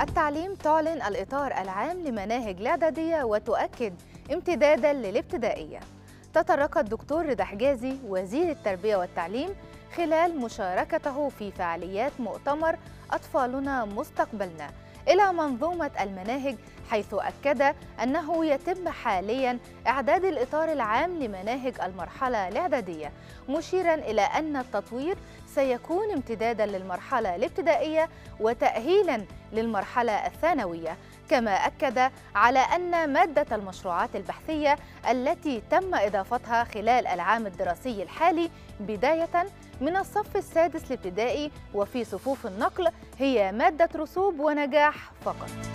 التعليم تعلن الإطار العام لمناهج الإعدادية وتؤكد امتدادا للابتدائية. تطرق الدكتور رضا حجازي وزير التربية والتعليم خلال مشاركته في فعاليات مؤتمر أطفالنا مستقبلنا إلى منظومة المناهج، حيث أكد أنه يتم حالياً إعداد الإطار العام لمناهج المرحلة الإعدادية، مشيراً إلى أن التطوير سيكون امتداداً للمرحلة الابتدائية وتأهيلاً للمرحلة الثانوية. كما أكد على أن مادة المشروعات البحثية التي تم إضافتها خلال العام الدراسي الحالي بداية من الصف السادس الابتدائي وفي صفوف النقل هي مادة رسوب ونجاح فقط.